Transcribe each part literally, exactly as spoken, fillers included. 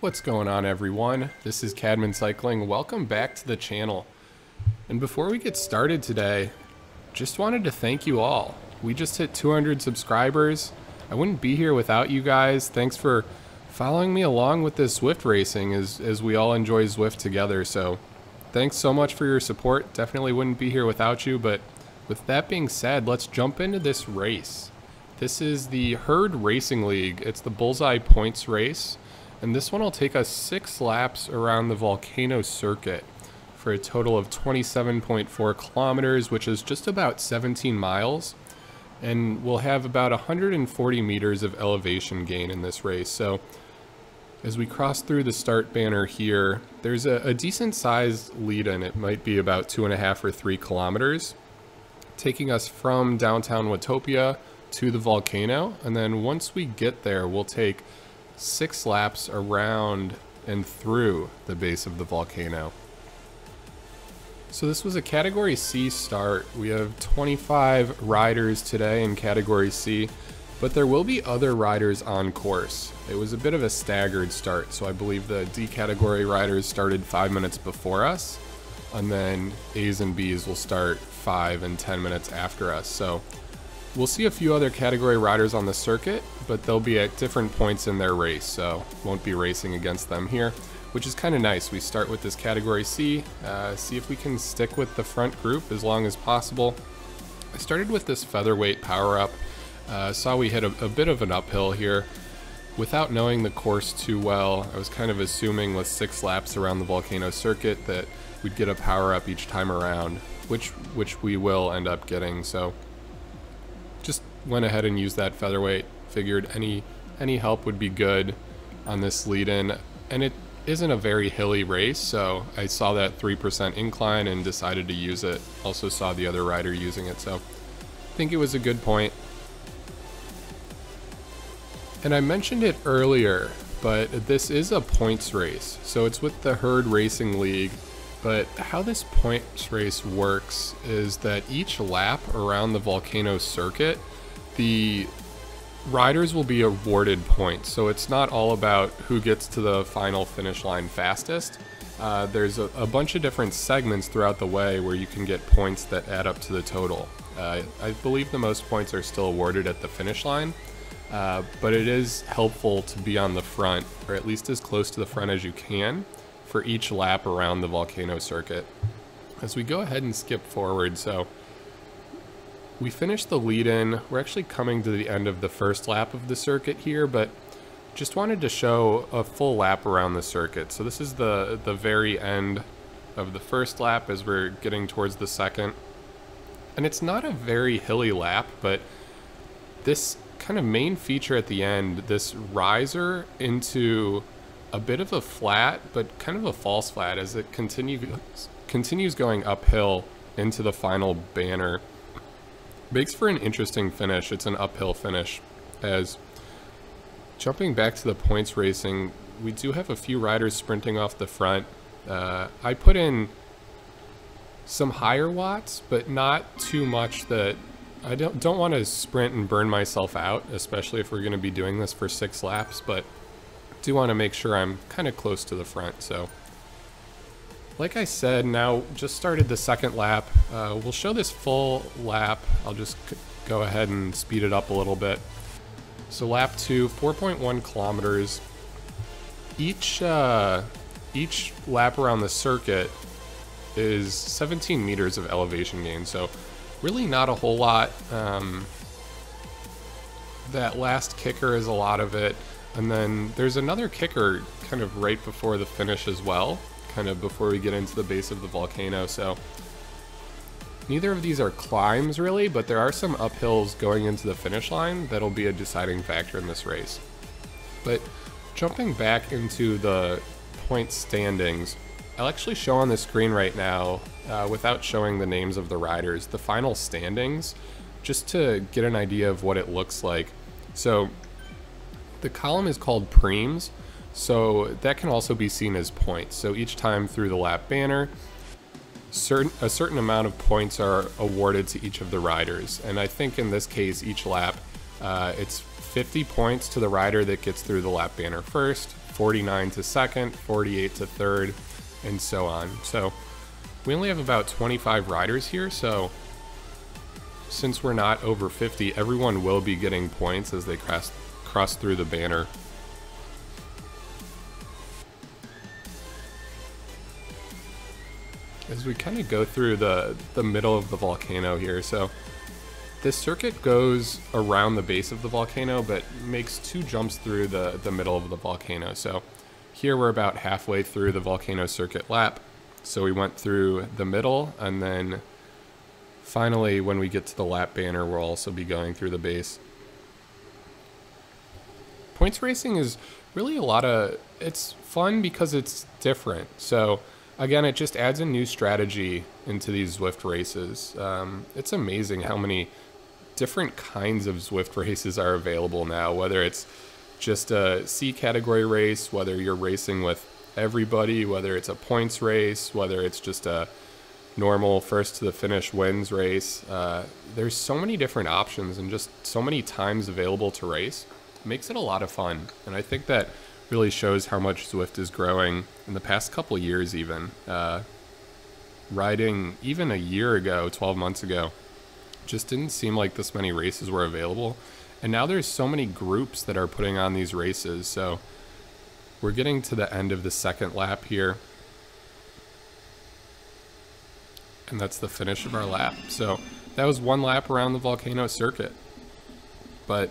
What's going on, everyone? This is Caedmon Cycling. Welcome back to the channel. And before we get started today, just wanted to thank you all. We just hit two hundred subscribers. I wouldn't be here without you guys. Thanks for following me along with this Zwift racing as, as we all enjoy Zwift together. So thanks so much for your support. Definitely wouldn't be here without you. But with that being said, let's jump into this race. This is the Herd Racing League. It's the Bullseye Points race. And this one will take us six laps around the Volcano Circuit for a total of twenty-seven point four kilometers, which is just about seventeen miles. And we'll have about one hundred forty meters of elevation gain in this race. So as we cross through the start banner here, there's a, a decent sized lead in. It might be about two and a half or three kilometers, taking us from downtown Watopia to the volcano. And then once we get there, we'll take six laps around and through the base of the volcano. So this was a Category C start. We have twenty-five riders today in Category C, but there will be other riders on course. It was a bit of a staggered start, so I believe the D category riders started five minutes before us, and then A's and B's will start five and ten minutes after us. So we'll see a few other category riders on the circuit, but they'll be at different points in their race, so won't be racing against them here, which is kind of nice. We start with this Category C, uh, see if we can stick with the front group as long as possible. I started with this featherweight power-up, uh, saw we hit a, a bit of an uphill here. Without knowing the course too well, I was kind of assuming with six laps around the volcano circuit that we'd get a power-up each time around, which, which we will end up getting, so just went ahead and used that featherweight. Figured any any help would be good on this lead-in, and it isn't a very hilly race, so I saw that three percent incline and decided to use it. Also saw the other rider using it, so I think it was a good point. And I mentioned it earlier, but this is a points race, so it's with the Herd Racing League. But how this points race works is that each lap around the volcano circuit, the riders will be awarded points. So it's not all about who gets to the final finish line fastest. Uh, there's a, a bunch of different segments throughout the way where you can get points that add up to the total. Uh, I believe the most points are still awarded at the finish line, uh, but it is helpful to be on the front, or at least as close to the front as you can, for each lap around the volcano circuit. As we go ahead and skip forward, so we finished the lead-in. We're actually coming to the end of the first lap of the circuit here, but just wanted to show a full lap around the circuit. So this is the, the very end of the first lap as we're getting towards the second. And it's not a very hilly lap, but this kind of main feature at the end, this riser into a bit of a flat, but kind of a false flat as it continues continues going uphill into the final banner. Makes for an interesting finish. It's an uphill finish. As jumping back to the points racing, we do have a few riders sprinting off the front. Uh, I put in some higher watts, but not too much that I don't don't want to sprint and burn myself out, especially if we're going to be doing this for six laps, but do want to make sure I'm kind of close to the front. So like I said, now just started the second lap. Uh, we'll show this full lap. I'll just go ahead and speed it up a little bit. So lap two, four point one kilometers. Each, uh, each lap around the circuit is seventeen meters of elevation gain. So really not a whole lot. Um, that last kicker is a lot of it. And then there's another kicker kind of right before the finish as well, kind of before we get into the base of the volcano. So neither of these are climbs really, but there are some uphills going into the finish line that'll be a deciding factor in this race. But jumping back into the point standings, I'll actually show on the screen right now, uh, without showing the names of the riders, the final standings, just to get an idea of what it looks like. So the column is called Preems, so that can also be seen as points. So each time through the lap banner, certain, a certain amount of points are awarded to each of the riders. And I think in this case, each lap, uh, it's fifty points to the rider that gets through the lap banner first, forty-nine to second, forty-eight to third, and so on. So we only have about twenty-five riders here, so since we're not over fifty, everyone will be getting points as they cross, cross through the banner. As we kind of go through the, the middle of the volcano here, so this circuit goes around the base of the volcano, but makes two jumps through the, the middle of the volcano. So here we're about halfway through the volcano circuit lap. So we went through the middle, and then finally when we get to the lap banner, we'll also be going through the base. Points racing is really a lot of, it's fun because it's different. So again, it just adds a new strategy into these Zwift races. Um, it's amazing how many different kinds of Zwift races are available now, whether it's just a C category race, whether you're racing with everybody, whether it's a points race, whether it's just a normal first to the finish wins race. Uh, there's so many different options and just so many times available to race. It makes it a lot of fun, and I think that really shows how much Zwift is growing in the past couple years even. Uh, riding even a year ago, twelve months ago, just didn't seem like this many races were available. And now there's so many groups that are putting on these races. So we're getting to the end of the second lap here. And that's the finish of our lap. So that was one lap around the volcano circuit. But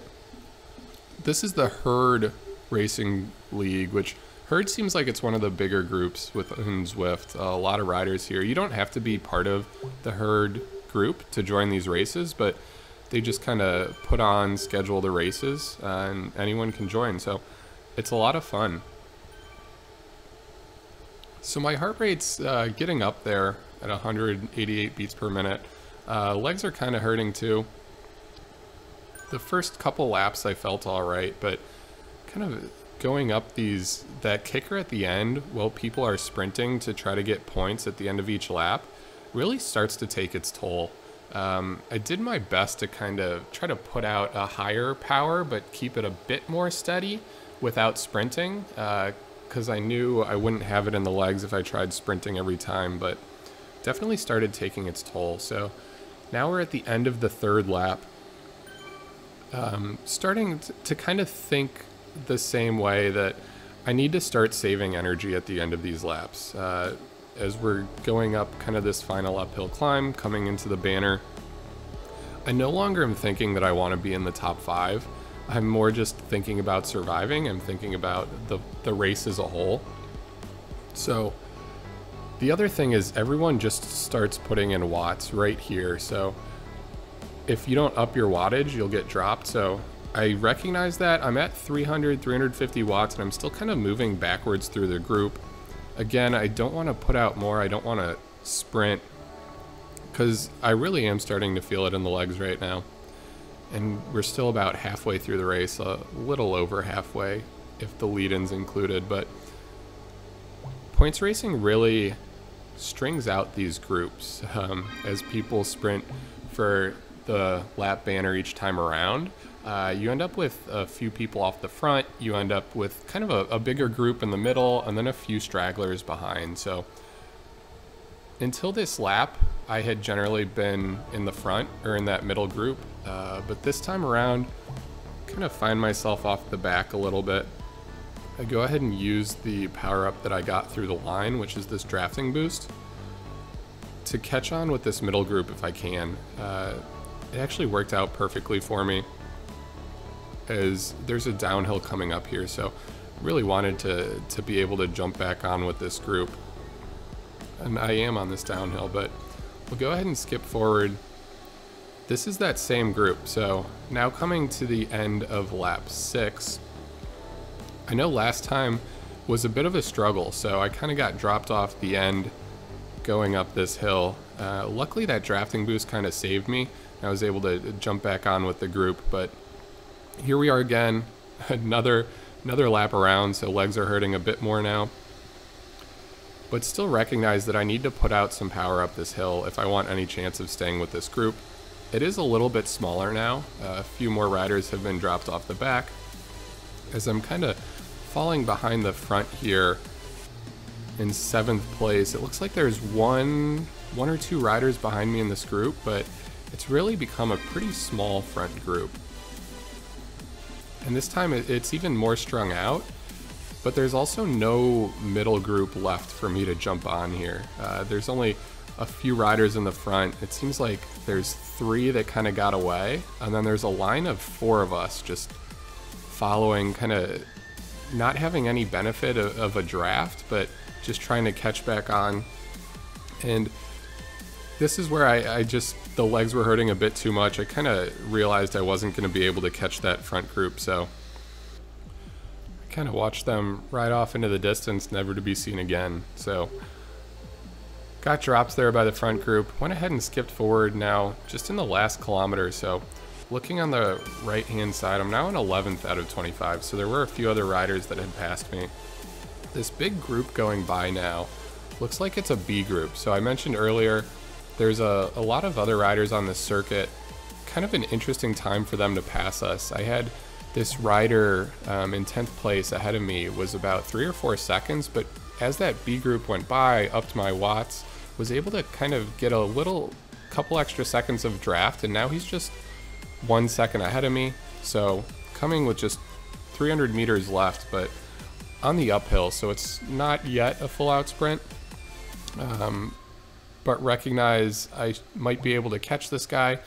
this is the Herd Racing League, which Herd seems like it's one of the bigger groups within Zwift. Uh, a lot of riders here. You don't have to be part of the Herd group to join these races, but they just kind of put on, schedule the races, uh, and anyone can join. So it's a lot of fun. So my heart rate's uh, getting up there at one hundred eighty-eight beats per minute. Uh, legs are kind of hurting too. The first couple laps I felt all right, but kind of going up these, that kicker at the end while people are sprinting to try to get points at the end of each lap really starts to take its toll. Um, I did my best to kind of try to put out a higher power but keep it a bit more steady without sprinting, because uh, I knew I wouldn't have it in the legs if I tried sprinting every time, but definitely started taking its toll. So now we're at the end of the third lap, um, starting to kind of think the same way that I need to start saving energy at the end of these laps. Uh, as we're going up kind of this final uphill climb, coming into the banner, I no longer am thinking that I want to be in the top five. I'm more just thinking about surviving. I'm thinking about the, the race as a whole. So the other thing is everyone just starts putting in watts right here. So if you don't up your wattage, you'll get dropped. So I recognize that I'm at three hundred, three hundred fifty watts, and I'm still kind of moving backwards through the group. Again, I don't want to put out more. I don't want to sprint because I really am starting to feel it in the legs right now. And we're still about halfway through the race, a little over halfway if the lead-in's included. But points racing really strings out these groups um, as people sprint for the lap banner each time around. Uh, you end up with a few people off the front, you end up with kind of a, a bigger group in the middle, and then a few stragglers behind. So until this lap, I had generally been in the front or in that middle group, uh, but this time around, kind of find myself off the back a little bit. I go ahead and use the power-up that I got through the line, which is this drafting boost, to catch on with this middle group if I can. Uh, it actually worked out perfectly for me, as there's a downhill coming up here, so really wanted to, to be able to jump back on with this group. And I am on this downhill, but we'll go ahead and skip forward. This is that same group, so now coming to the end of lap six. I know last time was a bit of a struggle, so I kind of got dropped off the end going up this hill. Uh, luckily that drafting boost kind of saved me. I was able to jump back on with the group, but here we are again, another another lap around, so legs are hurting a bit more now. But still recognize that I need to put out some power up this hill if I want any chance of staying with this group. It is a little bit smaller now. Uh, a few more riders have been dropped off the back. As I'm kind of falling behind the front here in seventh place, it looks like there's one, one or two riders behind me in this group, but it's really become a pretty small front group. And this time it's even more strung out, but there's also no middle group left for me to jump on here. Uh, there's only a few riders in the front. It seems like there's three that kind of got away, and then there's a line of four of us just following, kind of not having any benefit of, of a draft, but just trying to catch back on. And this is where I, I just, the legs were hurting a bit too much. I kind of realized I wasn't going to be able to catch that front group, so I kind of watched them ride off into the distance, never to be seen again. So got dropped there by the front group, went ahead and skipped forward now, just in the last kilometer or so. Looking on the right-hand side, I'm now in eleventh out of twenty-five, so there were a few other riders that had passed me. This big group going by now looks like it's a B group. So I mentioned earlier, there's a, a lot of other riders on this circuit. Kind of an interesting time for them to pass us. I had this rider um, in tenth place ahead of me, was about three or four seconds, but as that B group went by, upped my watts, was able to kind of get a little couple extra seconds of draft, and now he's just one second ahead of me. So coming with just three hundred meters left, but on the uphill, so it's not yet a full out sprint, um, but recognize I might be able to catch this guy.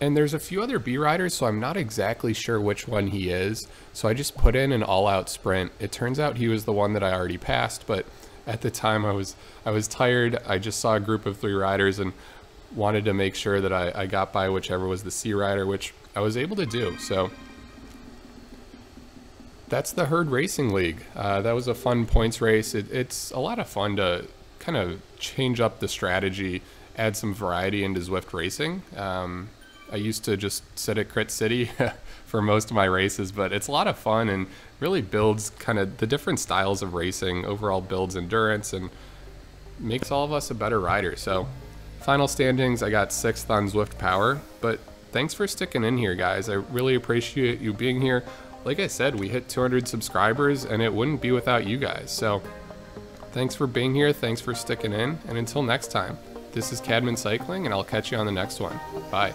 And there's a few other B riders, so I'm not exactly sure which one he is. So I just put in an all-out sprint. It turns out he was the one that I already passed, but at the time I was I was tired. I just saw a group of three riders and wanted to make sure that I, I got by whichever was the C rider, which I was able to do. So that's the Herd Racing League. Uh, that was a fun points race. It, it's a lot of fun to kind of change up the strategy, add some variety into Zwift racing. Um, I used to just sit at Crit City for most of my races, but it's a lot of fun and really builds kind of the different styles of racing, overall builds endurance and makes all of us a better rider. So final standings, I got sixth on Zwift Power, but thanks for sticking in here, guys. I really appreciate you being here. Like I said, we hit two hundred subscribers and it wouldn't be without you guys. So thanks for being here. Thanks for sticking in. And until next time, this is Caedmon Cycling and I'll catch you on the next one. Bye.